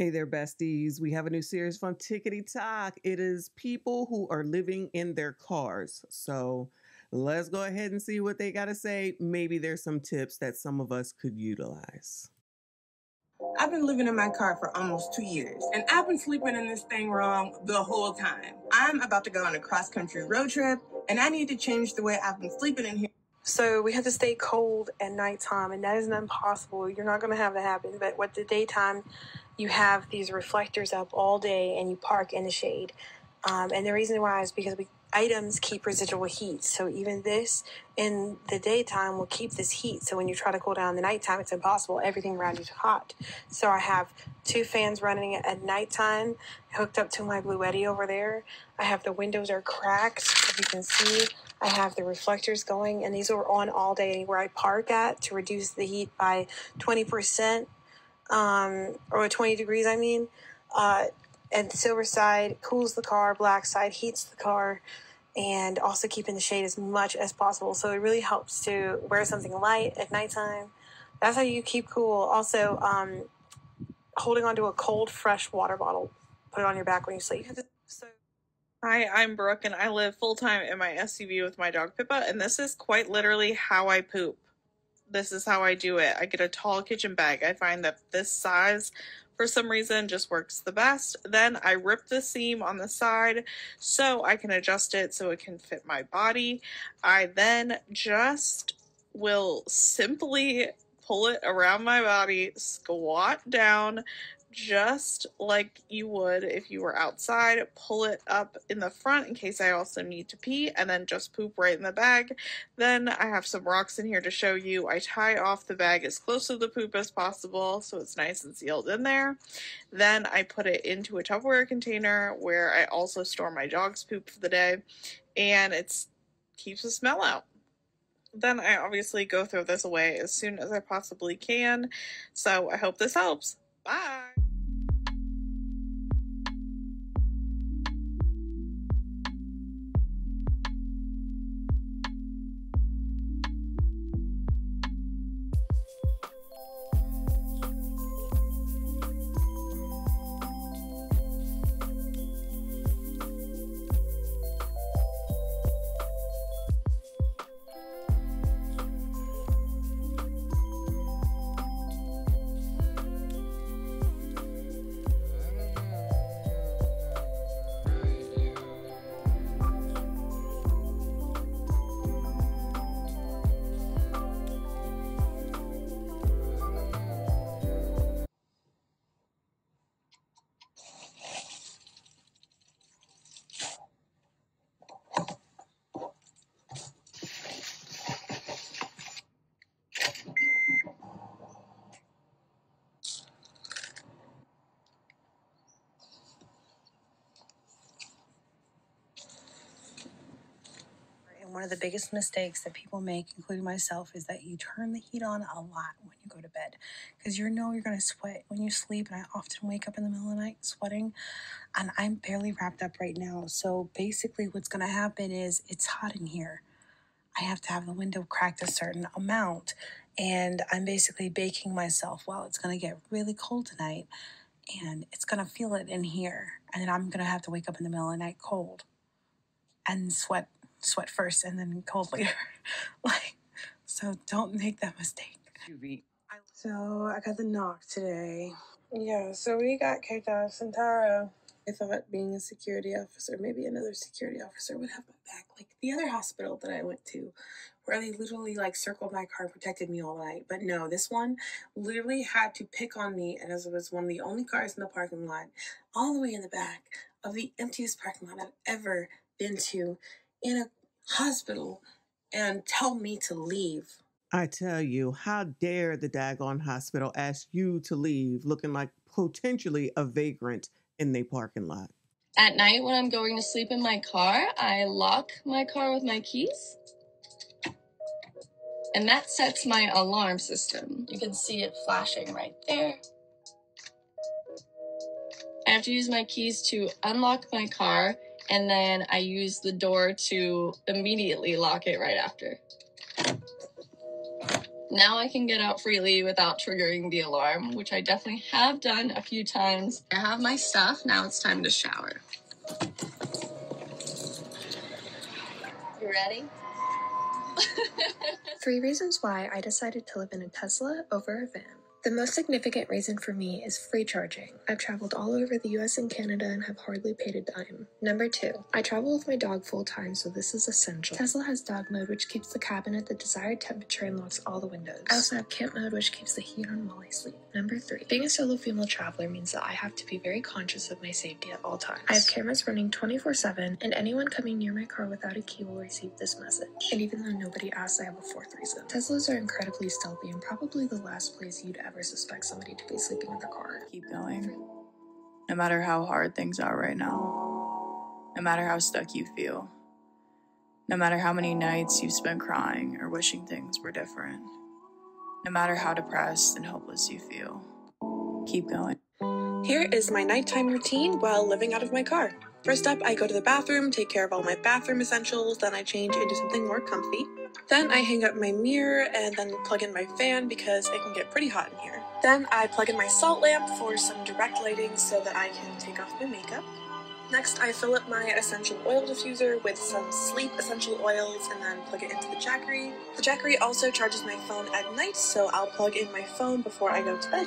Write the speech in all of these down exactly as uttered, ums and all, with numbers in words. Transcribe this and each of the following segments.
Hey there, besties. We have a new series from Tickety Talk. It is people who are living in their cars. So let's go ahead and see what they got to say. Maybe there's some tips that some of us could utilize. I've been living in my car for almost two years, and I've been sleeping in this thing wrong the whole time. I'm about to go on a cross-country road trip, and I need to change the way I've been sleeping in here. So we have to stay cold at nighttime, and that is not possible. You're not going to have that happen. But with the daytime, you have these reflectors up all day and you park in the shade. Um, and the reason why is because we, items keep residual heat. So even this in the daytime will keep this heat. So when you try to cool down in the nighttime, it's impossible. Everything around you is hot. So I have two fans running at nighttime hooked up to my Bluetti over there. I have the windows are cracked, as you can see. I have the reflectors going, and these are on all day anywhere I park at to reduce the heat by twenty percent, um, or twenty degrees, I mean. Uh, and the silver side cools the car, black side heats the car, and also keeping the shade as much as possible. So it really helps to wear something light at nighttime. That's how you keep cool. Also, um, holding onto a cold, fresh water bottle. Put it on your back when you sleep. So hi, I'm Brooke, and I live full-time in my S U V with my dog Pippa, and this is quite literally how I poop. This is how I do it. I get a tall kitchen bag. I find that this size, for some reason, just works the best. Then I rip the seam on the side so I can adjust it so it can fit my body. I then just will simply pull it around my body, squat down, just like you would if you were outside, pull it up in the front in case I also need to pee, and then just poop right in the bag. Then I have some rocks in here to show you. I tie off the bag as close to the poop as possible so it's nice and sealed in there. Then I put it into a Tupperware container where I also store my dog's poop for the day, and it keeps the smell out. Then I obviously go throw this away as soon as I possibly can. So I hope this helps. Bye! One of the biggest mistakes that people make, including myself, is that you turn the heat on a lot when you go to bed because you know you're going to sweat when you sleep. And I often wake up in the middle of the night sweating, and I'm barely wrapped up right now. So basically what's going to happen is it's hot in here. I have to have the window cracked a certain amount, and I'm basically baking myself. Well, it's going to get really cold tonight, and it's going to feel it in here. And then I'm going to have to wake up in the middle of the night cold and sweat. Sweat first and then cold later. Like, so don't make that mistake. So I got the knock today. Yeah, so we got kicked out of Centaro. I thought being a security officer, maybe another security officer would have my back. Like the other hospital that I went to, where they literally like circled my car and protected me all night. But no, this one literally had to pick on me, and as it was one of the only cars in the parking lot, all the way in the back of the emptiest parking lot I've ever been to, in a hospital, and tell me to leave. I tell you, how dare the daggone hospital ask you to leave looking like potentially a vagrant in their parking lot. At night when I'm going to sleep in my car, I lock my car with my keys, and that sets my alarm system. You can see it flashing right there. I have to use my keys to unlock my car, and then I use the door to immediately lock it right after. Now I can get out freely without triggering the alarm, which I definitely have done a few times. I have my stuff. Now it's time to shower. You ready? Three reasons why I decided to live in a Tesla over a van. The most significant reason for me is free charging. I've traveled all over the U S and Canada and have hardly paid a dime. Number two, I travel with my dog full time, so this is essential. Tesla has dog mode, which keeps the cabin at the desired temperature and locks all the windows. I also have camp mode, which keeps the heat on while I sleep. Number three, being a solo female traveler means that I have to be very conscious of my safety at all times. I have cameras running twenty-four seven, and anyone coming near my car without a key will receive this message. And even though nobody asked, I have a fourth reason. Teslas are incredibly stealthy and probably the last place you'd ever Ever suspect somebody to be sleeping in the car. Keep going. No matter how hard things are right now, no matter how stuck you feel, no matter how many nights you've spent crying or wishing things were different, no matter how depressed and hopeless you feel, keep going. Here is my nighttime routine while living out of my car. First up, I go to the bathroom, take care of all my bathroom essentials, then I change into something more comfy. Then I hang up my mirror and then plug in my fan because it can get pretty hot in here. Then I plug in my salt lamp for some direct lighting so that I can take off my makeup. Next, I fill up my essential oil diffuser with some sleep essential oils and then plug it into the Jackery. The Jackery also charges my phone at night, so I'll plug in my phone before I go to bed.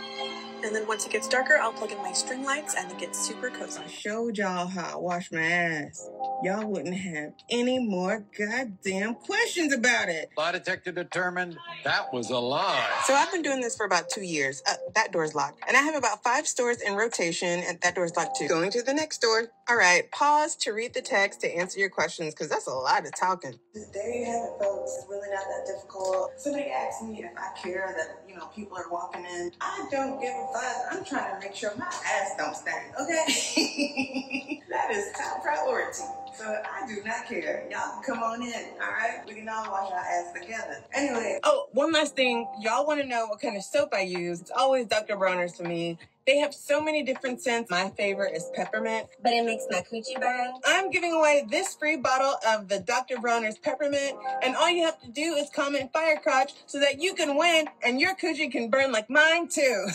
And then once it gets darker, I'll plug in my string lights and it gets super cozy. I showed y'all how I wash my ass. Y'all wouldn't have any more goddamn questions about it. Lie detector determined that was a lie. So I've been doing this for about two years. Uh, that door's locked. And I have about five stores in rotation and that door's locked too. Going to the next door. All right, pause to read the text to answer your questions because that's a lot of talking. There you have it, folks. It's really not that difficult. Somebody asked me if I care that, you know, people are walking in. I don't give a I'm trying to make sure my ass don't stink, okay? That is top priority. So I do not care. Y'all can come on in, all right? We can all wash our ass together. Anyway. Oh, one last thing. Y'all want to know what kind of soap I use. It's always Doctor Bronner's for me. They have so many different scents. My favorite is peppermint. But it makes my coochie burn. I'm giving away this free bottle of the Doctor Bronner's peppermint. And all you have to do is comment firecrotch so that you can win and your coochie can burn like mine too.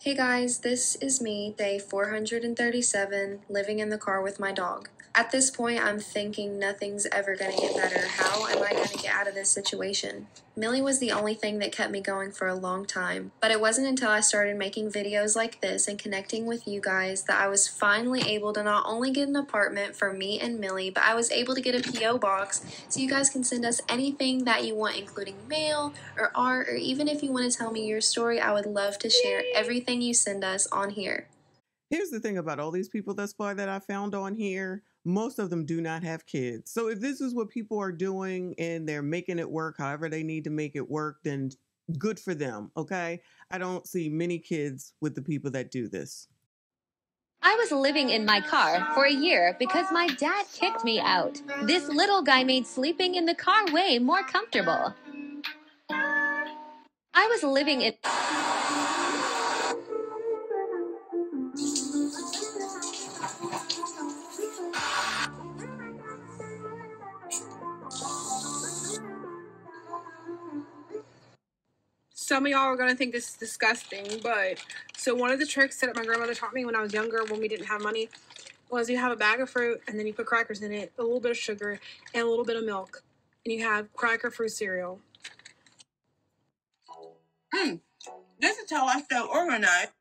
Hey guys, this is me, day four hundred thirty-seven, living in the car with my dog. At this point, I'm thinking nothing's ever gonna get better. How am I gonna get out of this situation? Millie was the only thing that kept me going for a long time, but it wasn't until I started making videos like this and connecting with you guys that I was finally able to not only get an apartment for me and Millie, but I was able to get a P O box so you guys can send us anything that you want, including mail or art, or even if you want to tell me your story, I would love to share everything you send us on here. Here's the thing about all these people thus far that I found on here. Most of them do not have kids. So if this is what people are doing and they're making it work, however they need to make it work, then good for them, okay? I don't see many kids with the people that do this. I was living in my car for a year because my dad kicked me out. This little guy made sleeping in the car way more comfortable. I was living in... Some of y'all are going to think this is disgusting, but so one of the tricks that my grandmother taught me when I was younger, when we didn't have money, was you have a bag of fruit and then you put crackers in it, a little bit of sugar and a little bit of milk, and you have cracker fruit cereal. Mm, this is how I felt overnight.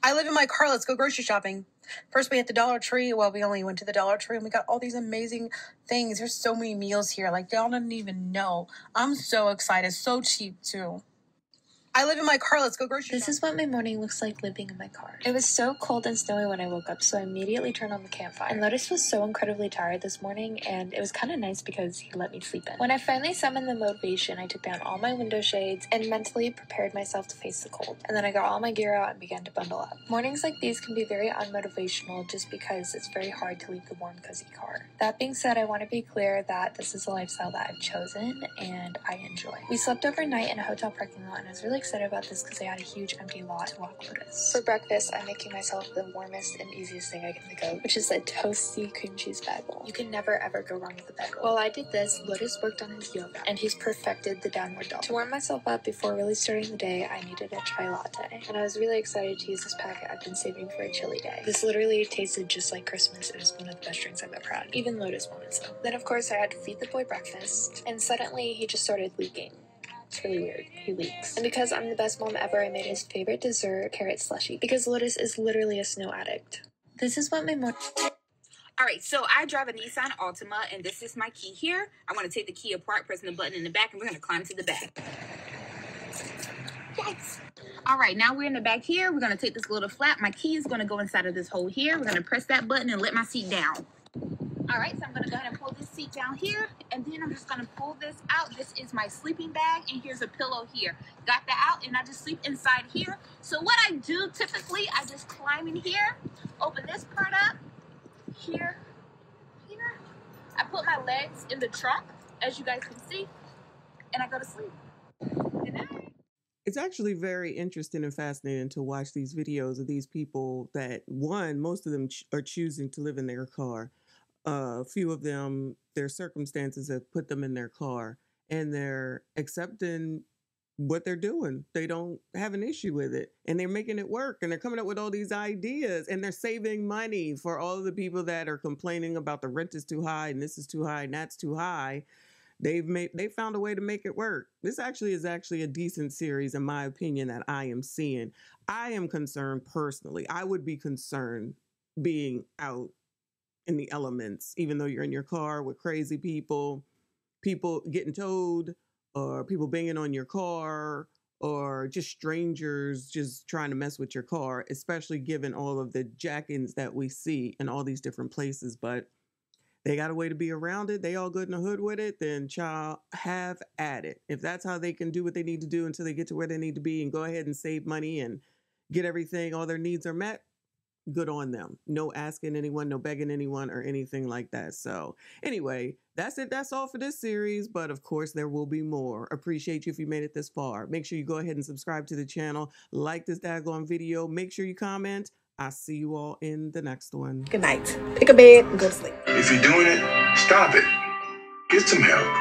I live in my car. Let's go grocery shopping. First, we hit the Dollar Tree. Well, we only went to the Dollar Tree, and we got all these amazing things. There's so many meals here. Like, y'all didn't even know. I'm so excited. So cheap, too. I live in my car. Let's go grocery shopping. This is what my morning looks like living in my car. It was so cold and snowy when I woke up, so I immediately turned on the campfire. And Lotus was so incredibly tired this morning, and it was kind of nice because he let me sleep in. When I finally summoned the motivation, I took down all my window shades and mentally prepared myself to face the cold. And then I got all my gear out and began to bundle up. Mornings like these can be very unmotivational just because it's very hard to leave the warm, cozy car. That being said, I want to be clear that this is a lifestyle that I've chosen and I enjoy. We slept overnight in a hotel parking lot, and it was really excited about this because I had a huge empty lot to walk Lotus. For breakfast, I'm making myself the warmest and easiest thing I can think of, which is a toasty cream cheese bagel. You can never ever go wrong with a bagel. While I did this, Lotus worked on his yoga, and he's perfected the downward dog. To warm myself up before really starting the day, I needed a chai latte, and I was really excited to use this packet I've been saving for a chilly day. This literally tasted just like Christmas. It was one of the best drinks I've ever had. Even Lotus wanted some. Then of course I had to feed the boy breakfast, and suddenly he just started leaking. It's really weird. He leaks. And because I'm the best mom ever, I made his favorite dessert, carrot slushy, because Lotus is literally a snow addict. This is what my mom... All right, so I drive a Nissan Altima, and this is my key here. I want to take the key apart, pressing the button in the back, and we're going to climb to the back. Yes! All right, now we're in the back here. We're going to take this little flap. My key is going to go inside of this hole here. We're going to press that button and let my seat down. All right, so I'm going to go ahead and pull this seat down here, and then I'm just going to pull this out. This is my sleeping bag, and here's a pillow here. Got that out, and I just sleep inside here. So what I do typically, I just climb in here, open this part up, here, here. I put my legs in the trunk, as you guys can see, and I go to sleep. Good night. It's actually very interesting and fascinating to watch these videos of these people that, one, most of them ch- are choosing to live in their car. A uh, few of them, their circumstances have put them in their car, and they're accepting what they're doing. They don't have an issue with it, and they're making it work, and they're coming up with all these ideas, and they're saving money for all of the people that are complaining about the rent is too high and this is too high and that's too high. They've made, they found a way to make it work. This actually is actually a decent series, in my opinion, that I am seeing. I am concerned personally. I would be concerned being out in the elements, even though you're in your car with crazy people, people getting towed, or people banging on your car, or just strangers just trying to mess with your car, especially given all of the jack-ins that we see in all these different places. But they got a way to be around it. They all good in the hood with it. Then child, have at it. If that's how they can do what they need to do until they get to where they need to be and go ahead and save money and get everything, all their needs are met, good on them. No asking anyone, no begging anyone or anything like that. So anyway, that's it. That's all for this series. But of course, there will be more. Appreciate you if you made it this far. Make sure you go ahead and subscribe to the channel. Like this daggone video. Make sure you comment. I'll see you all in the next one. Good night. Pick a bed and go to sleep. If you're doing it, stop it. Get some help.